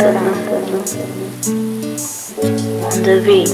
on the beat.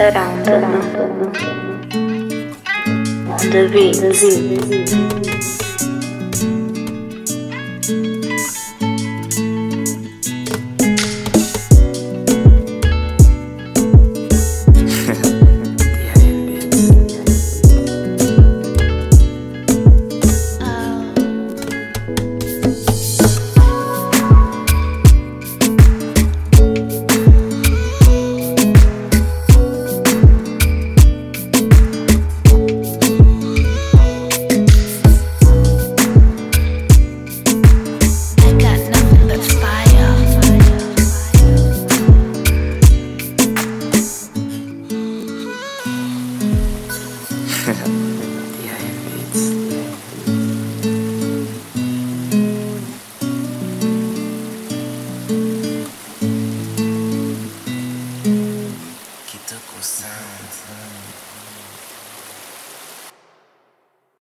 Around the beat.